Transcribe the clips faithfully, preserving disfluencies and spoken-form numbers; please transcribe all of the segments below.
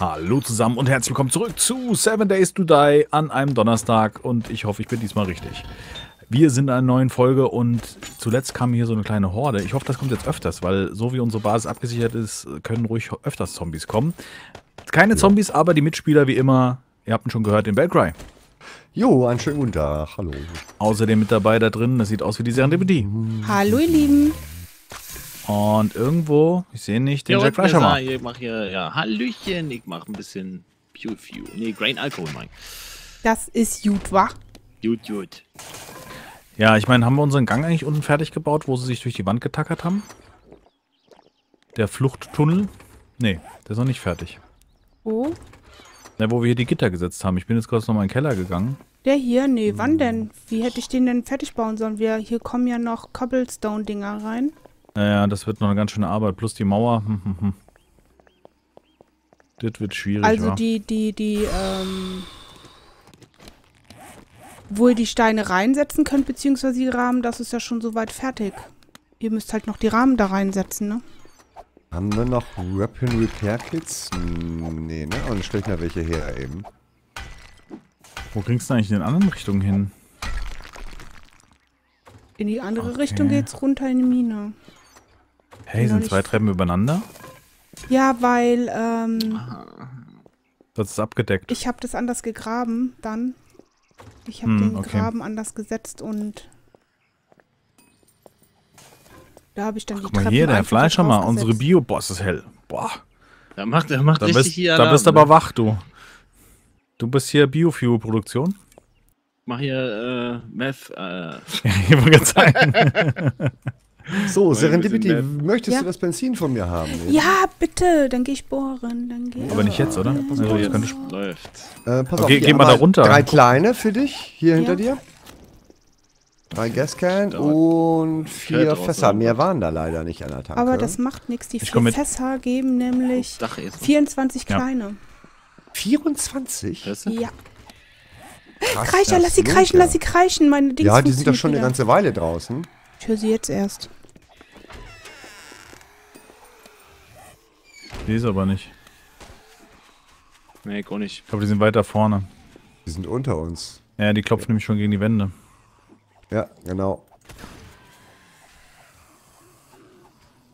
Hallo zusammen und herzlich willkommen zurück zu Seven Days to Die an einem Donnerstag und ich hoffe, ich bin diesmal richtig. Wir sind in einer neuen Folge und zuletzt kam hier so eine kleine Horde. Ich hoffe, das kommt jetzt öfters, weil so wie unsere Basis abgesichert ist, können ruhig öfters Zombies kommen. Keine Zombies, aber die Mitspieler wie immer, ihr habt ihn schon gehört, den Bell Cry. Jo, einen schönen guten Tag, hallo. Außerdem mit dabei da drin, das sieht aus wie die Serendipity. Hallo ihr Lieben. Und irgendwo, ich sehe nicht, den ja, Jack Fleischhammer. Ich mach hier, ja, Hallöchen, ich mach ein bisschen Bio-Fuel. Nee, Grain Alkohol, mein. Das ist gut, wa? Gut, gut. Ja, ich meine, haben wir unseren Gang eigentlich unten fertig gebaut, wo sie sich durch die Wand getackert haben? Der Fluchttunnel? Nee, der ist noch nicht fertig. Wo? Oh. Na, wo wir hier die Gitter gesetzt haben. Ich bin jetzt kurz nochmal in den Keller gegangen. Der hier? Nee, hm. Wann denn? Wie hätte ich den denn fertig bauen sollen? Wir, hier kommen ja noch Cobblestone-Dinger rein. Naja, das wird noch eine ganz schöne Arbeit. Plus die Mauer. Hm, hm, hm. Das wird schwierig, Also wa? die, die, die, ähm... wo ihr die Steine reinsetzen könnt, beziehungsweise die Rahmen, das ist ja schon soweit fertig. Ihr müsst halt noch die Rahmen da reinsetzen, ne? Haben wir noch Weapon Repair Kits? Nee, ne? Und stell ich mal welche her eben. Wo kriegst du eigentlich in den anderen Richtungen hin? In die andere okay. Richtung geht's runter in die Mine. Hey, sind zwei Treppen übereinander? Ja, weil, ähm... das ist abgedeckt. Ich habe das anders gegraben, dann. Ich habe hm, den okay. Graben anders gesetzt und... Da habe ich dann Ach, die Treppen... Guck mal hier, der Fleischhammer, unsere Bio-Boss ist hell. Boah. Da macht, der macht da richtig bist, hier Alarm, Da bist aber wach, du. Du bist hier Bio-Fuel-Produktion? Mach hier, äh, Meth, äh. Ja, ich wollte gerade sagen. So, Serendipity, möchtest ja? du das Benzin von mir haben? Oder? Ja, bitte, dann gehe ich bohren. Dann geh aber ich nicht jetzt, oder? Also, ja, jetzt könnte läuft. Äh, pass okay, auf, geh mal da runter. Drei kleine für dich, hier ja. hinter dir. Drei Gascan und vier Fässer. Mehr waren da leider nicht an der Tanke. Aber das macht nichts. Die vier Fässer geben nämlich vierundzwanzig kleine. Ja. vierundzwanzig? Ja. Krass, Kreischer, lass sie kreischen, ja. lass sie kreischen, meine Dings. Ja, die sind doch schon wieder. Eine ganze Weile draußen. Ich höre sie jetzt erst. Die ist aber nicht. Nee, ich auch nicht. Ich glaube, die sind weiter vorne. Die sind unter uns. Ja, die klopfen ja. nämlich schon gegen die Wände. Ja, genau.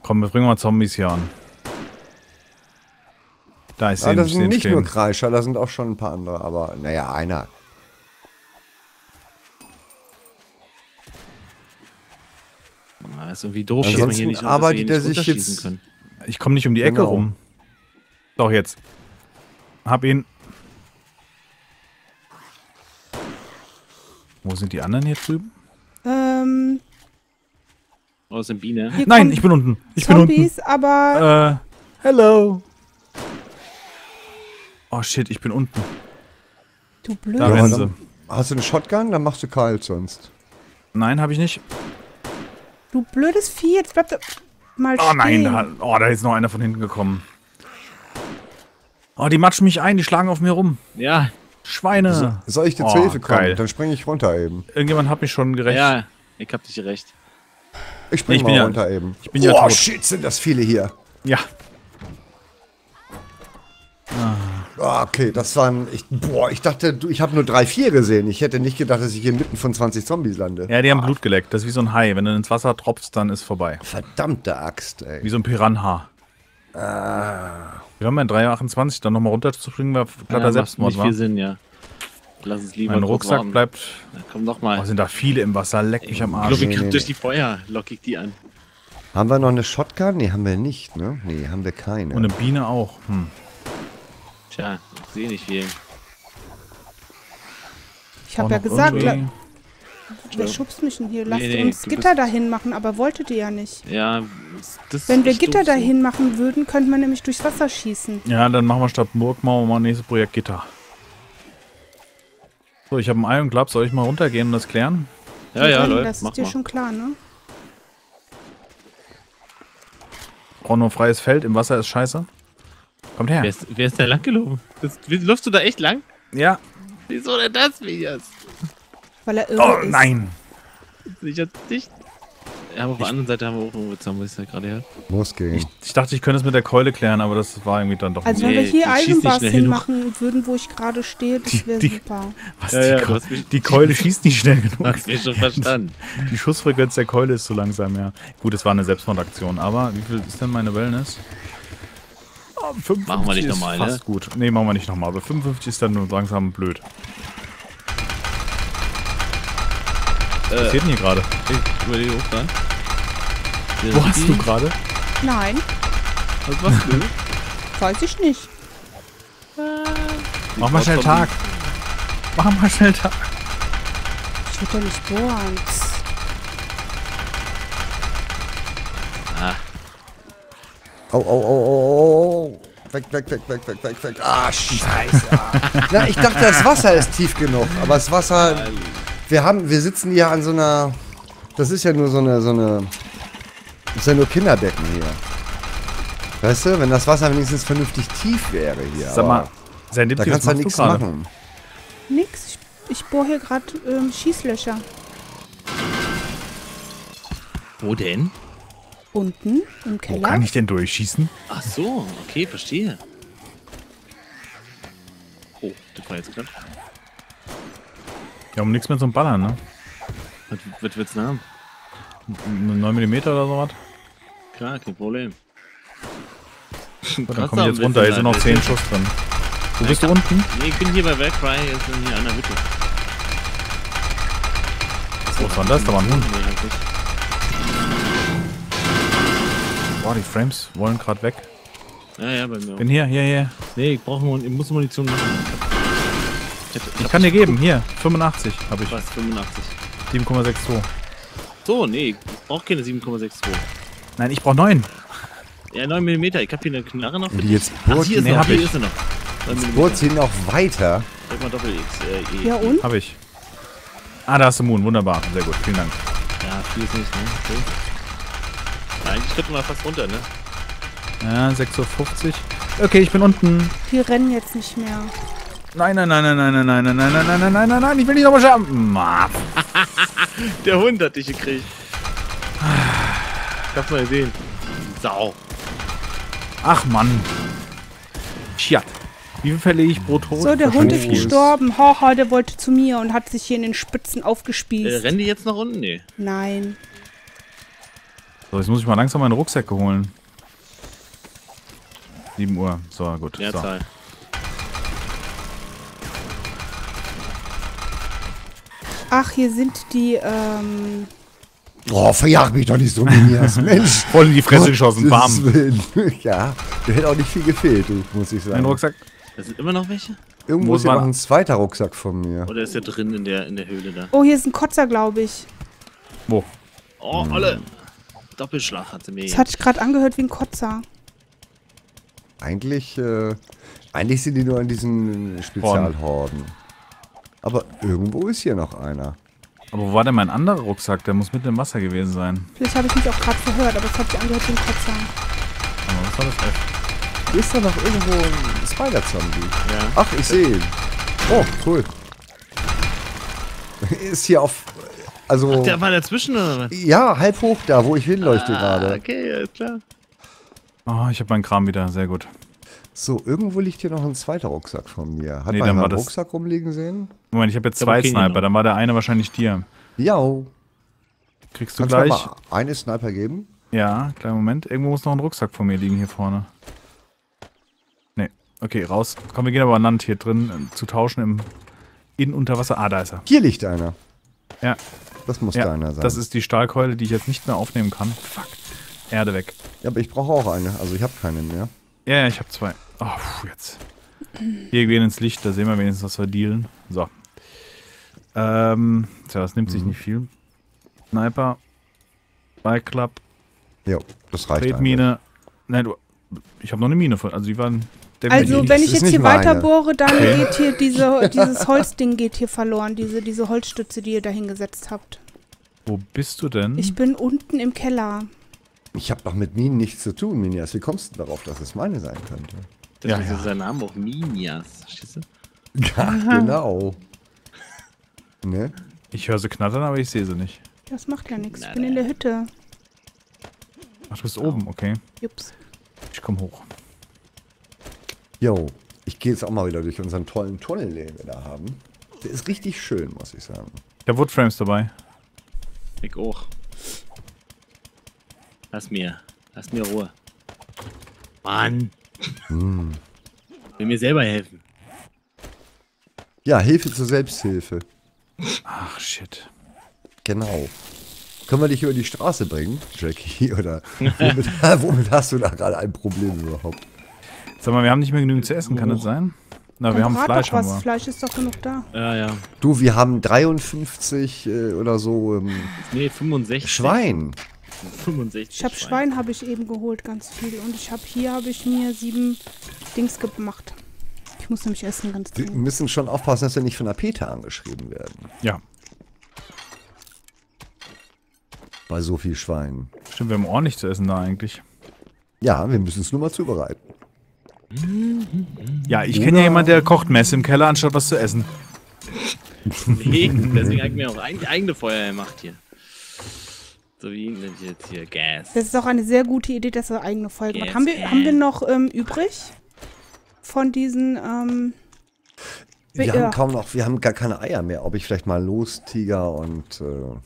Komm, wir bringen mal Zombies hier an. Da ist ja, das sind nicht stehen. Nur Kreischer, da sind auch schon ein paar andere, aber naja, einer. Also wie doof schießt man hier nicht, dass wir hier nicht runterschießen können. Ich komme nicht um die Ecke genau. rum. Doch, jetzt. Hab ihn. Wo sind die anderen hier drüben? Ähm. Oh, ist eine Biene. Hier Nein, ich bin unten. Ich Zombies, bin unten. aber... Äh, hello. Oh shit, ich bin unten. Du blöd. Da ja, rennen sie. Hast du eine Shotgun? Dann machst du kalt sonst. Nein, habe ich nicht. Du blödes Vieh, jetzt bleibt er mal stehen. Oh nein, da, oh, da ist noch einer von hinten gekommen. Oh, die matschen mich ein, die schlagen auf mir rum. Ja. Schweine. So, soll ich dir oh, zur Hilfe kommen? Geil. Dann springe ich runter eben. Irgendjemand hat mich schon gerecht. Ja, ich hab dich gerecht. Ich springe mal ja, runter eben. Ich bin oh, ja tot. Shit, sind das viele hier. Ja. Ah. Okay, das waren... Ich, boah, ich dachte, ich habe nur drei, vier gesehen. Ich hätte nicht gedacht, dass ich hier mitten von zwanzig Zombies lande. Ja, die haben ah. Blut geleckt. Das ist wie so ein Hai. Wenn du ins Wasser tropfst, dann ist vorbei. Verdammte Axt, ey. Wie so ein Piranha. Ah. Wir haben ja drei Uhr achtundzwanzig, dann nochmal runterzuspringen, weil gerade ja, Selbstmord war. Macht nicht viel Sinn, ja. Lass es lieber. Mein Rucksack warm. Bleibt... Na, komm doch mal. Oh, sind da viele im Wasser. Leck ey, mich am Arsch. Ich glaube, ich krieg durch die Feuer. Lock ich die an. Haben wir noch eine Shotgun? Nee, haben wir nicht, ne? Nee, haben wir keine. Und eine Biene auch. Hm. Tja, ich sehe nicht viel. Ich habe ja gesagt, la wer schubst mich denn hier? Lasst nee, nee, uns Gitter dahin machen, aber wolltet ihr ja nicht. Ja, das Wenn wir Gitter dahin machen würden, könnte man nämlich durchs Wasser schießen. Ja, dann machen wir statt Burgmauer mal nächstes Projekt Gitter. So, ich habe ein Ei und Klapp. Soll ich mal runtergehen und das klären? Ja, ja, ja Leute, das ist dir mal. Schon klar, ne? Braucht nur freies Feld, im Wasser ist scheiße. Kommt her. Wer ist, wer ist da lang gelaufen? Läufst du da echt lang? Ja. Wieso denn das, Minyas? Weil er irre ist. Oh nein! Ich hab dich... Ja, aber auf der anderen Seite haben wir auch irgendwo zusammen, muss ich ja gerade her. Los geht's. Ich dachte, ich könnte es mit der Keule klären, aber das war irgendwie dann doch nicht. Also wenn wir hier Eisenbasteln machen würden, wo ich gerade stehe, das wäre super. Was, ja, die, ja, Keule, mich, die Keule schießt nicht schnell genug. Hast du mich schon verstanden. Die Schussfrequenz der Keule ist zu langsam, ja. Gut, es war eine Selbstmordaktion, aber wie viel ist denn meine Wellness? Oh, fünfundfünfzig machen wir nicht nochmal, ne? Fast gut. Ne, machen wir nicht nochmal. Also fünfundfünfzig ist dann nur langsam blöd. Was passiert denn hier gerade? Ich überlege auch dann. Wo hast du gerade? Nein. Was machst du? Weiß ich nicht. Äh, Mach mal schnell Tag. Mach mal schnell Tag. Ich würde doch nicht bohren. Ah. Oh, oh, oh, oh, oh. Weg, weg, weg, weg, weg, weg, weg. Ah, scheiße. Na, ich dachte, das Wasser ist tief genug. Aber das Wasser... Wir haben, wir sitzen hier an so einer, das ist ja nur so eine, so eine, das ist ja nur Kinderbecken hier. Weißt du, wenn das Wasser wenigstens vernünftig tief wäre hier. Sag mal, da kannst du nichts machen. Nix, ich, ich bohre hier gerade ähm, Schießlöcher. Wo denn? Unten, im Keller. Wo kann ich denn durchschießen? Ach so, okay, verstehe. Oh, das war jetzt gerade. Ja, um nichts mehr zum Ballern, ne? Was, was willst du haben? neun Millimeter oder sowas? Klar, kein Problem. Dann komm ich jetzt runter, hier sind noch zehn Schuss drin. Wo bist du unten? Nee, ich bin hier bei Bell Cry, jetzt sind hier an der Hütte. Was war das? Da war ein Hund. Boah, die Frames wollen gerade weg. Ja, ja, bei mir auch. Bin hier, hier, hier. Nee, ich brauche nur, ich muss Munition machen. Ich kann dir geben, hier, fünfundachtzig habe ich. Was, fünfundachtzig? sieben Komma sechs zwei. So, nee, ich brauche keine sieben Komma sechs zwei. Nein, ich brauche neun. Ja, neun Millimeter, ich habe hier eine Knarre noch. Die jetzt bohrt, hier ist nee, noch, hier ich. Ist sie noch. Jetzt bohrt sie noch weiter. Sag mal Doppel-X, äh, E. Ja und? Habe ich. Ah, da hast du Moon, wunderbar, sehr gut, vielen Dank. Ja, viel ist nicht, ne? Okay. Nein, ich könnte mal fast runter, ne? Ja, sechs Uhr fünfzig. Okay, ich bin unten. Die rennen jetzt nicht mehr. Nein, nein, nein, nein, nein, nein, nein, nein, nein, nein, nein, nein, nein, nein, ich will nicht nochmal schaffen. Der Hund hat dich gekriegt. Ich hab's mal gesehen. Sau. Ach Mann. Tja. Wie viel verlege ich pro Tod? So, der Hund ist gestorben. Haha, der wollte zu mir und hat sich hier in den Spitzen aufgespießt. Äh, rennen die jetzt nach unten? Nee. Nein. So, jetzt muss ich mal langsam meinen Rucksack holen. sieben Uhr. So, gut. Ja, so. Zahl. Ach, hier sind die, ähm... Oh, verjag mich doch nicht so, Minyas, Mensch. Voll in die Fresse Gott, geschossen, warm. Ja, der hätte auch nicht viel gefehlt, muss ich sagen. Ein Rucksack. Da sind immer noch welche? Irgendwo ist noch ein zweiter Rucksack von mir. Oder ist der drin in der, in der Höhle da? Oh, hier ist ein Kotzer, glaube ich. Wo? Oh, Olle. Hm. Doppelschlag hat sie mir. Das hatte ich gerade angehört wie ein Kotzer. Eigentlich, äh... Eigentlich sind die nur an diesen Spezialhorden. Aber irgendwo ist hier noch einer. Aber wo war denn mein anderer Rucksack? Der muss mitten im Wasser gewesen sein. Vielleicht habe ich mich auch gerade verhört, aber es hat sich angehört wie ein Kotzer. Aber was war das F? Ist da noch irgendwo ein Spider-Zombie? Ja. Ach, ich sehe ihn. Oh, cool. Ist hier auf... Also... Ach, der war dazwischen oder was? Ja, halb hoch da, wo ich hinleuchte ah, gerade. Okay, alles klar. Oh, ich habe meinen Kram wieder, sehr gut. So, irgendwo liegt hier noch ein zweiter Rucksack von mir. Hat nee, man einen Rucksack rumliegen sehen? Moment, ich habe jetzt zwei Sniper, dann war der eine wahrscheinlich dir. Jo. Kriegst du Kannst gleich... Kannst du mal einen Sniper geben? Ja, kleinen Moment. Irgendwo muss noch ein Rucksack von mir liegen hier vorne. Nee, okay, raus. Komm, wir gehen aber an Land hier drin, äh, zu tauschen im... In Unterwasser. Ah, da ist er. Hier liegt einer. Ja. Das muss ja, da einer sein. Das ist die Stahlkeule, die ich jetzt nicht mehr aufnehmen kann. Fuck. Erde weg. Ja, aber ich brauche auch eine. Also ich habe keine mehr. Ja, ja, ich habe zwei. Oh, puh, jetzt. Hier gehen ins Licht, da sehen wir wenigstens, was wir dealen. So. Ähm, tja, das nimmt mhm. sich nicht viel. Sniper. Bike Club. Jo, das reicht. Tretmine. Nein, du. Ich habe noch eine Mine von. Also, die waren. Also, wenn ich jetzt hier weiter bohre, dann okay. geht hier diese, dieses Holzding geht hier verloren. Diese, diese Holzstütze, die ihr da hingesetzt habt. Wo bist du denn? Ich bin unten im Keller. Ich habe doch mit Minen nichts zu tun, Minyas. Wie kommst du darauf, dass es meine sein könnte? Das ja, ist ja. sein Name auch Minyas, verstehst du? Ja, genau. Ne? Ich höre sie knattern, aber ich sehe sie nicht. Das macht ja nichts. Ich bin in der Hütte. Ach, du bist oh. oben, okay. Jups. Ich komm hoch. Jo, ich gehe jetzt auch mal wieder durch unseren tollen Tunnel, den wir da haben. Der ist richtig schön, muss ich sagen. Ich habe Woodframes dabei. Ich auch. Lass mir. Lass mir Ruhe. Mann. Hm. Will mir selber helfen. Ja, Hilfe zur Selbsthilfe. Ach, shit. Genau. Können wir dich über die Straße bringen, Jackie? Oder womit, womit hast du da gerade ein Problem überhaupt? Sag mal, wir haben nicht mehr genügend zu essen, kann das sein? Na, wir haben Fleisch. Was. Fleisch ist doch genug da. Ja, ja. Du, wir haben dreiundfünfzig äh, oder so. Ähm, nee, fünfundsechzig. Schwein. fünfundsechzig. Ich habe Schwein, Schwein habe ich eben geholt, ganz viel. Und ich habe hier habe ich mir sieben Dings gemacht. Ich muss nämlich essen, ganz viel. Wir müssen schon aufpassen, dass wir nicht von der Peter angeschrieben werden. Ja. Bei so viel Schwein. Stimmt, wir haben ordentlich zu essen da eigentlich. Ja, wir müssen es nur mal zubereiten. Ja, ich kenne ja jemanden, der kocht Mess im Keller, anstatt was zu essen. Nee, deswegen hat mir auch eigene Feuer gemacht hier. So wie jetzt hier Gas. Das ist auch eine sehr gute Idee, dass wir eigene Feuer gemacht haben. Wir, haben wir noch ähm, übrig von diesen... Ähm, wir ja. haben kaum noch, wir haben gar keine Eier mehr. Ob ich vielleicht mal los, Tiger und... Äh,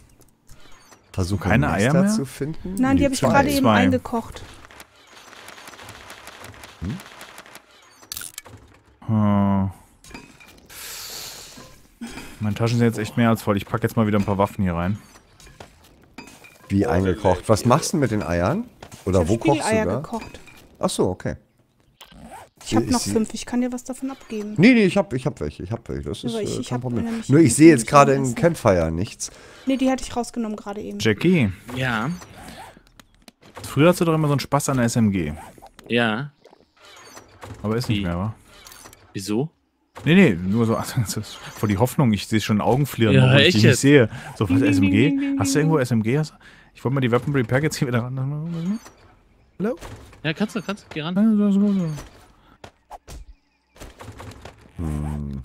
versuche keine Eier mehr zu finden. Nein, die, die habe ich gerade eben eingekocht. Hm? Oh. Meine Taschen sind jetzt echt mehr als voll. Ich packe jetzt mal wieder ein paar Waffen hier rein. Wie eingekocht? Was machst du mit den Eiern? Oder wo kochst du da? Ach so, okay. Ich habe noch fünf. Ich kann dir was davon abgeben. Nee, nee, ich habe ich hab welche. Ich habe welche. Das ist äh, kein Problem. Nur ich sehe jetzt gerade im Campfire nichts. Nee, die hatte ich rausgenommen gerade eben. Jackie. Ja. Früher hattest du doch immer so einen Spaß an der S M G. Ja. Aber ist nicht mehr, wa? Wieso? Nee, nee, nur so vor die Hoffnung, ich sehe schon Augen flieren, ja, obwohl ich die nicht sehe. So, was, S M G? Hast du irgendwo S M G? Ich wollte mal die Weaponry Pack jetzt hier wieder ran. Hallo? Ja, kannst du, kannst du, geh ran. Hm.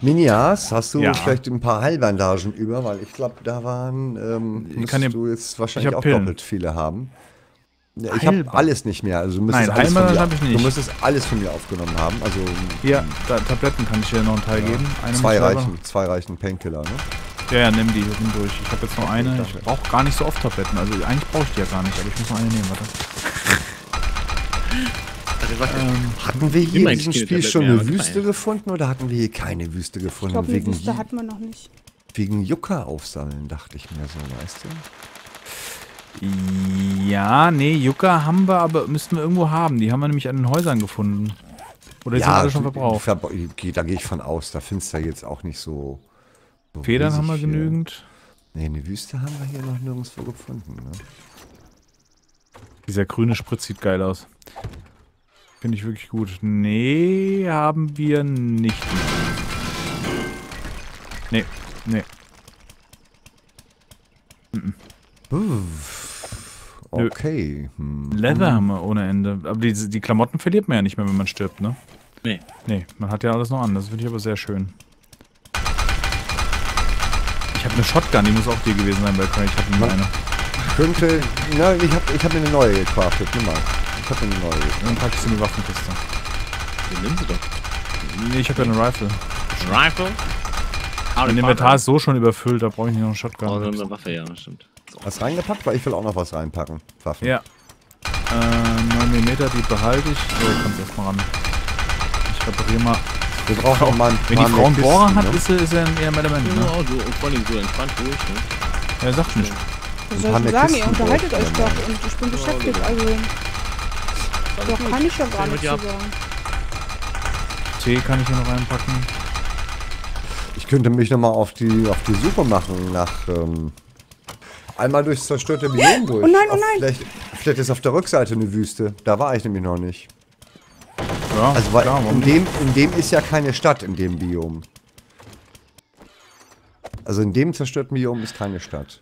Minyas, hast du ja. vielleicht ein paar Heilbandagen über? Weil ich glaube, da waren, ähm, ich kann du jetzt wahrscheinlich auch Pillen. doppelt viele haben. Ja, ich habe alles nicht mehr, also du müsstest alles, alles von mir aufgenommen haben. Also, hier, da, Tabletten kann ich dir noch einen Teil ja. geben. Eine zwei, reichen, zwei reichen Painkiller, ne? Ja, ja, nimm die hin durch. Ich habe jetzt nur eine, okay, ich brauche gar nicht so oft Tabletten, also eigentlich brauche ich die ja gar nicht, aber ich muss noch eine nehmen, warte. ähm, hatten wir hier in diesem Spiel schon eine Wüste gefunden oder hatten wir hier keine Wüste gefunden? Ich glaube, eine Wüste hatten wir noch nicht. Wegen Yucca aufsammeln, dachte ich mir so, weißt du? Ja, nee, Yucca haben wir, aber müssten wir irgendwo haben. Die haben wir nämlich an den Häusern gefunden. Oder die ja, sind alle schon verbraucht. Verbra da gehe ich von aus, da findest du jetzt auch nicht so... so Federn haben wir genügend. Nee, eine Wüste haben wir hier noch nirgendwo gefunden. Ne? Dieser grüne Spritz sieht geil aus. Finde ich wirklich gut. Nee, haben wir nicht. Nee, nee. Mhm. Uff. Okay. Hm. Leather haben wir ohne Ende. Aber die, die Klamotten verliert man ja nicht mehr, wenn man stirbt, ne? Nee. Nee, man hat ja alles noch an. Das finde ich aber sehr schön. Ich habe eine Shotgun, die muss auch dir gewesen sein, Bell Cry. Ich habe nur eine. Könnte. Na, ich habe ich hab mir eine neue gecraftet. Nimm mal. Ich habe mir eine neue gecraftet. Dann packst du eine Waffenkiste. Die nimmst du doch. Nee, ich habe ja eine Rifle. Rifle? Mein Inventar ist so schon überfüllt, da brauche ich nicht noch eine Shotgun. Oh, so eine Waffe, ja, stimmt. Was reingepackt? Weil ich will auch noch was reinpacken. Waffen. Ja. Äh, neun Millimeter, die behalte ich. So, ich komm's erstmal ran. Ich repariere mal. Wir brauchen auch mal einen. Wenn die Frau einen Bohrer hat, ist er eher mehr der Mann. Genau, so vor allem so entspannt ruhig, ne? Ja, sagt nicht. Was soll ich sagen? Ihr unterhaltet euch doch und ich bin beschäftigt, also. Doch kann ich ja gar nicht sagen. Tee kann ich hier noch reinpacken. Ich könnte mich nochmal auf die, auf die Suche machen nach. Ähm, Einmal durchs zerstörte Biom durch. Oh nein, oh nein. Vielleicht, vielleicht ist auf der Rückseite eine Wüste. Da war ich nämlich noch nicht. Ja, also weil klar, in, dem, in dem ist ja keine Stadt, in dem Biom. Also in dem zerstörten Biom ist keine Stadt.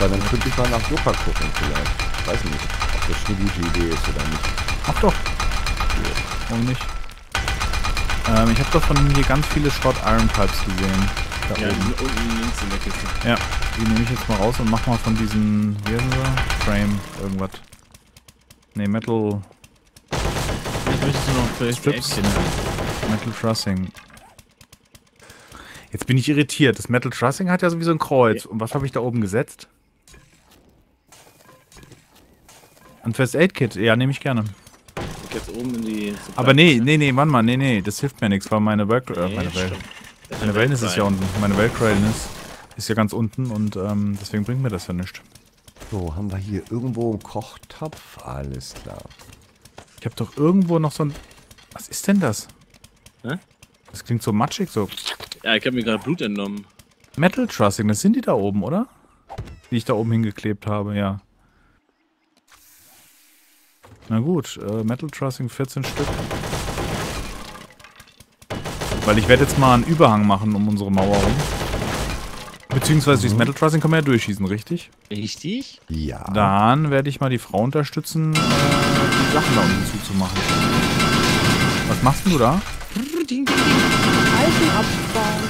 Weil dann könnte ich mal nach Yucca gucken vielleicht. Weiß nicht, ob das eine gute Idee ist oder nicht. Ach doch. Warum nicht? Ähm, ich habe doch von hier ganz viele Short Iron Pipes gesehen. Da ja, oben. Unten links in der Kiste. Ja, die nehme ich jetzt mal raus und mach mal von diesem, wie heißen sie? Frame, irgendwas. Ne, Metal. Ich möchte noch vielleicht Strips. Metal Trussing. Jetzt bin ich irritiert. Das Metal Trussing hat ja sowieso ein Kreuz. Ja. Und was habe ich da oben gesetzt? Ein First Aid Kit. Ja, nehme ich gerne. Ich jetzt oben in die Supply. Aber nee, nee, nee, warte mal. Nee, nee, das hilft mir nichts, weil meine Work... Nee, äh, meine Welt. Meine Wellness ist ja unten. Meine Bell-Cry-ness ist ja ganz unten und ähm, deswegen bringt mir das ja nichts. So, haben wir hier irgendwo einen Kochtopf? Alles klar. Ich habe doch irgendwo noch so ein... Was ist denn das? Hä? Das klingt so matschig, so... Ja, ich habe mir gerade Blut entnommen. Metal Trussing, das sind die da oben, oder? Die ich da oben hingeklebt habe, ja. Na gut, äh, Metal Trussing vierzehn Stück. Weil ich werde jetzt mal einen Überhang machen um unsere Mauer rum. Beziehungsweise mhm. Dieses Metal Trussing können wir ja durchschießen, richtig? Richtig? Ja. Dann werde ich mal die Frau unterstützen, äh, die Sachen da unten zuzumachen. Was machst denn du da? Alten abbauen.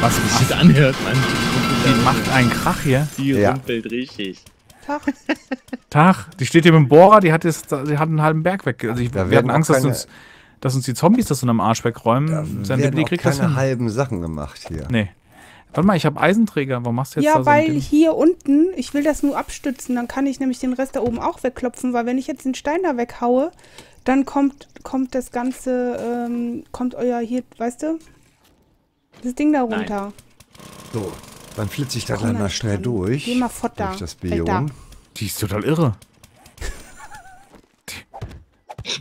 Was sich das anhört, Mann. Die macht einen Krach hier. Die ja. Rumpelt richtig. Tag. Tag. Die steht hier mit dem Bohrer, die hat, jetzt, die hat einen halben Berg weg. Also ich, da wir hatten Angst, dass uns, dass uns die Zombies das so am Arsch wegräumen. Da werden die kriegt das keine halben Sachen gemacht hier. Nee. Warte mal, ich habe Eisenträger. Warum machst du jetzt ja, da so? Ja, weil hier unten, ich will das nur abstützen, dann kann ich nämlich den Rest da oben auch wegklopfen, weil wenn ich jetzt den Stein da weghaue, dann kommt, kommt das ganze, ähm, kommt euer hier, weißt du, das Ding da runter. Nein. So. Dann flitze ich da gleich mal schnell durch. Geh mal fort da. Durch das Biom. Die ist total irre. Die,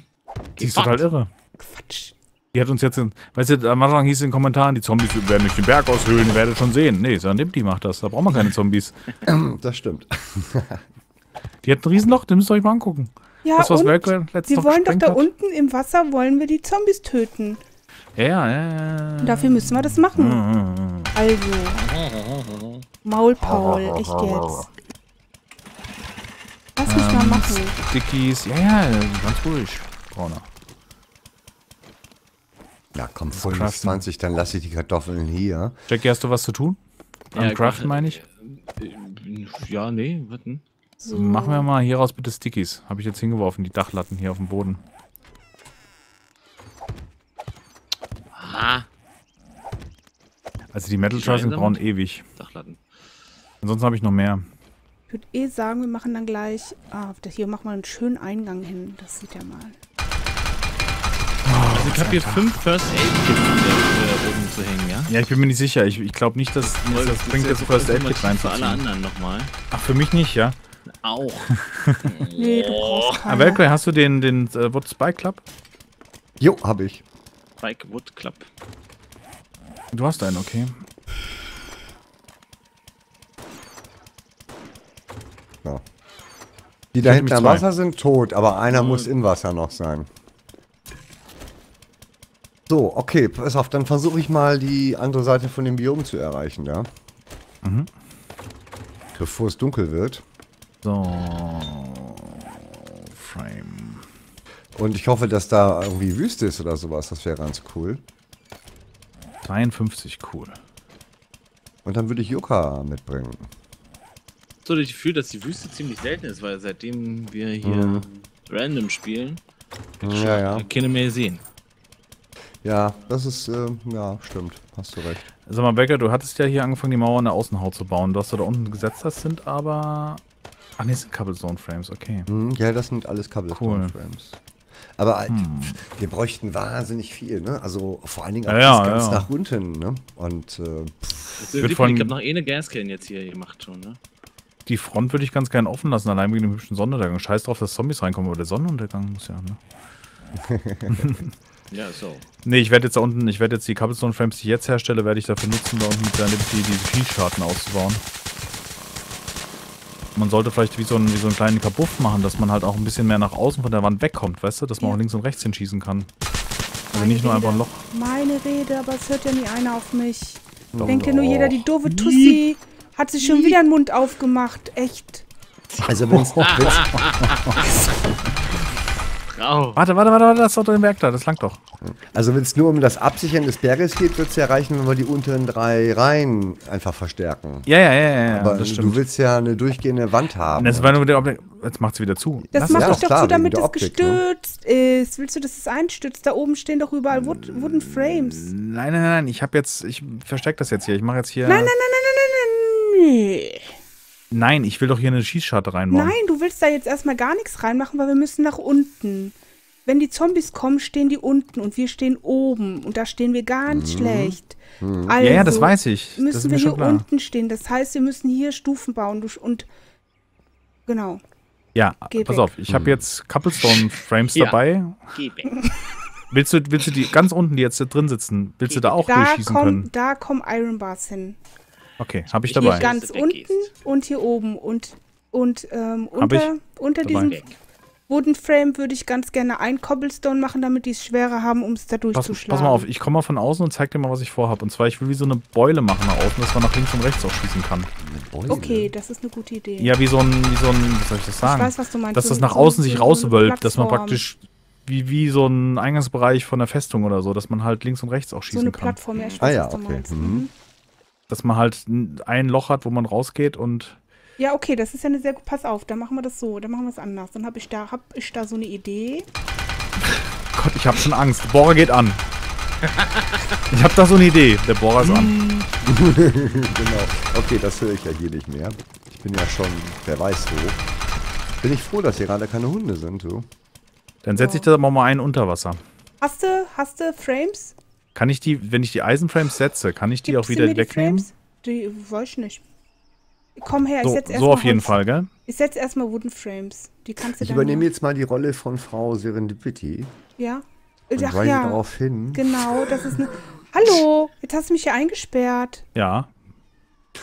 die ist total irre. Quatsch. Die hat uns jetzt, in, weißt du, am Anfang hieß es in den Kommentaren, die Zombies werden durch den Berg aushöhlen, werdet schon sehen. Nee, Serendipity macht das, da braucht man keine Zombies. Das stimmt. Die hat ein Riesenloch, den müsst ihr euch mal angucken. Ja, das, was und wir wollen doch da hat. Unten im Wasser, wollen wir die Zombies töten. Ja, ja, ja. Und dafür müssen wir das machen. Mhm. Also. Maulpaul, echt jetzt. Lass mich ähm, mal machen. Stickies, ja, ja, ganz ruhig. Brauner. Ja, komm, voll bis zwanzig, dann lasse ich die Kartoffeln hier. Jackie, hast du was zu tun? Am ja, Craften, meine ich? Ja, nee, warten. So. Machen wir mal hieraus bitte Stickies. Habe ich jetzt hingeworfen, die Dachlatten hier auf dem Boden. Ah. Also die Metal Trussing brauchen ewig. Dachlatten. Ansonsten habe ich noch mehr. Ich würde eh sagen, wir machen dann gleich... Ah, hier machen wir einen schönen Eingang hin. Das sieht ja mal. Oh, also ich habe hier fünf First Aid Kits oben zu hängen, ja? Ja, ich bin mir nicht sicher. Ich, ich glaube nicht, dass das, das bringt, das First Aid Kit rein. Für alle anderen nochmal. Ach, für mich nicht, ja? Auch. Nee, du brauchst keine. Aber Welcome, hast du den, den uh, Wood Spike Club? Jo, habe ich. Spike Wood Club. Du hast einen, okay. Ja. Die da hinten am Wasser sind tot, aber einer mhm. muss im Wasser noch sein. So, okay, pass auf, dann versuche ich mal die andere Seite von dem Biom zu erreichen, ja? Mhm. Bevor es dunkel wird. So. Frame. Und ich hoffe, dass da irgendwie Wüste ist oder sowas. Das wäre ganz cool. dreiundfünfzig, cool. Und dann würde ich Yucca mitbringen. So, ich fühle, dass die Wüste ziemlich selten ist, weil seitdem wir hier mhm. random spielen, ja, ja. keine mehr sehen. Ja, das ist, äh, ja, stimmt. Hast du recht. Sag mal, Becker, du hattest ja hier angefangen, die Mauer in der Außenhaut zu bauen. Was du da unten gesetzt hast, sind aber... Ach nee, das sind Cobblestone-Frames, okay. Mhm, ja, das sind alles Cobblestone-Frames. Cool. Aber hm. wir bräuchten wahnsinnig viel, ne? Also vor allen Dingen auch ja, ja, ganz ja. nach unten, ne? Und äh, also, wird von, ich habe noch eh eine Gascan jetzt hier gemacht schon, ne? Die Front würde ich ganz gerne offen lassen, allein wegen dem hübschen Sonnenuntergang. Scheiß drauf, dass Zombies reinkommen, aber der Sonnenuntergang muss ja, ne? Ja, so. Ne, ich werde jetzt da unten, ich werde jetzt die Cobblestone-Frames, die ich jetzt herstelle, werde ich dafür nutzen, da unten mit der Lipsi diese Viehschaden auszubauen. Man sollte vielleicht wie so einen, wie so einen kleinen Kabuff machen, dass man halt auch ein bisschen mehr nach außen von der Wand wegkommt, weißt du? Dass man ja. auch links und rechts hinschießen kann. Also meine nicht nur Rede. Einfach ein Loch. Meine Rede, aber es hört ja nie einer auf mich. Doch, denkt ja nur jeder, die doofe Tussi hat sich schon wieder den Mund aufgemacht. Echt. Also wenn es... Frau. Warte, warte, warte, warte, das ist doch der Berg da, das langt doch. Also wenn es nur um das Absichern des Berges geht, wird es ja reichen, wenn wir die unteren drei Reihen einfach verstärken. Ja, ja, ja, ja. Aber das stimmt. Du willst ja eine durchgehende Wand haben. Das war nur der Objekt. Jetzt macht es wieder zu. Das, das macht es doch klar, zu, damit es Optik, gestützt ne? ist. Willst du, dass es einstützt? Da oben stehen doch überall Wood, Wooden Frames. Nein, nein, nein, ich habe jetzt, ich verstecke das jetzt hier. Ich mache jetzt hier... Nein, nein, nein, nein, nein, nein, nein. Nein, ich will doch hier eine Schießscharte reinmachen. Nein, du willst da jetzt erstmal gar nichts reinmachen, weil wir müssen nach unten. Wenn die Zombies kommen, stehen die unten und wir stehen oben. Und da stehen wir ganz mhm. schlecht. Mhm. Also ja, ja, das weiß ich. Müssen das ist wir mir schon hier klar. unten stehen. Das heißt, wir müssen hier Stufen bauen. Und genau. Ja, Geh pass weg. auf. Ich habe jetzt Cobblestone-Frames ja. dabei. Geh weg. Willst du, willst du die ganz unten, die jetzt da drin sitzen, willst Geh du da auch da durchschießen komm, können? Da kommen Iron Bars hin. Okay, habe ich dabei. Hier ganz unten und hier oben. Und, und ähm, unter, unter diesem Bodenframe würde ich ganz gerne einen Cobblestone machen, damit die es schwerer haben, um es da durchzuschlagen. Pass, pass mal auf, ich komme mal von außen und zeig dir mal, was ich vorhabe. Und zwar, ich will wie so eine Beule machen nach außen, dass man nach links und rechts auch schießen kann. Okay, das ist eine gute Idee. Ja, wie so ein, wie so ein, wie soll ich das sagen? Ich weiß, was du meinst. Dass das nach außen sich rauswölbt, dass man praktisch... Wie, wie so ein Eingangsbereich von der Festung oder so, dass man halt links und rechts auch schießen kann. So eine Plattform, ja, ich weiß, was du meinst. Ah ja, okay. Dass man halt ein Loch hat, wo man rausgeht und... Ja, okay, das ist ja eine sehr... Pass auf, dann machen wir das so, dann machen wir es anders. Dann habe ich, da, hab ich da so eine Idee. Gott, ich habe schon Angst. Der Bohrer geht an. Ich habe da so eine Idee. Der Bohrer ist an. Genau. Okay, das höre ich ja hier nicht mehr. Ich bin ja schon, wer weiß wo. Bin ich froh, dass hier gerade keine Hunde sind, so. Dann setze ich da mal einen unter Wasser. Hast du, hast du Frames? Kann ich die, wenn ich die Eisenframes setze, kann ich die Gibst auch wieder die wegnehmen? Frames? Die weiß ich nicht. Komm her, so, ich setze erstmal. So mal auf jeden Holz. Fall, gell? Ich setze erstmal Wooden Frames. Die kannst du ich dann übernehme machen. jetzt mal die Rolle von Frau Serendipity. Ja. Und Ach ja. darauf hin. Genau, das ist eine. Hallo, jetzt hast du mich hier eingesperrt. Ja.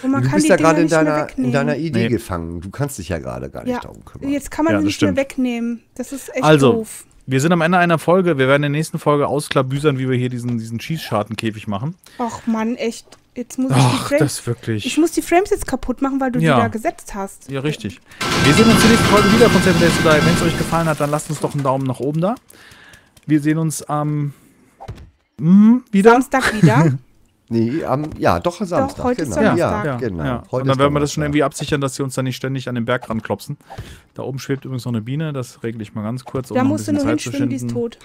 Und man du kann bist ja gerade in deiner, in deiner Idee nee. gefangen. Du kannst dich ja gerade gar nicht ja. darum kümmern. Jetzt kann man ja, sie nicht stimmt. mehr wegnehmen. Das ist echt also, doof. Wir sind am Ende einer Folge. Wir werden in der nächsten Folge ausklabüsern, wie wir hier diesen, diesen Schießschartenkäfig machen. Och Mann, echt. Jetzt muss ich Ach, die Frames, das wirklich. Ich muss die Frames jetzt kaputt machen, weil du ja. die da gesetzt hast. Ja, richtig. Wir sehen uns zur nächsten Folge wieder von Seven Days to Die. Wenn es euch gefallen hat, dann lasst uns doch einen Daumen nach oben da. Wir sehen uns am ähm, wieder. Samstag wieder. Nee, am, ja, doch Samstag. Doch, heute genau. Ist Samstag. Ja, ja, genau. Ja. Heute und dann werden wir das schon irgendwie absichern, dass sie uns dann nicht ständig an den Berg ranklopsen. Da oben schwebt übrigens noch eine Biene, das regle ich mal ganz kurz. Um da musst du nur hinschwimmen, die ist tot.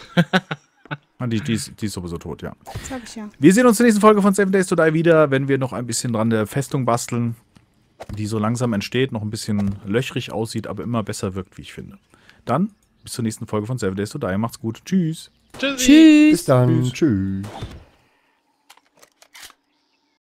die, die, ist, die ist sowieso tot, ja. Das sag ich ja. Wir sehen uns in der nächsten Folge von Seven Days to Die wieder, wenn wir noch ein bisschen dran der Festung basteln, die so langsam entsteht, noch ein bisschen löchrig aussieht, aber immer besser wirkt, wie ich finde. Dann bis zur nächsten Folge von Seven Days to Die. Macht's gut. Tschüss. Tschüss. Tschüss. Bis dann. Tschüss. Tschüss.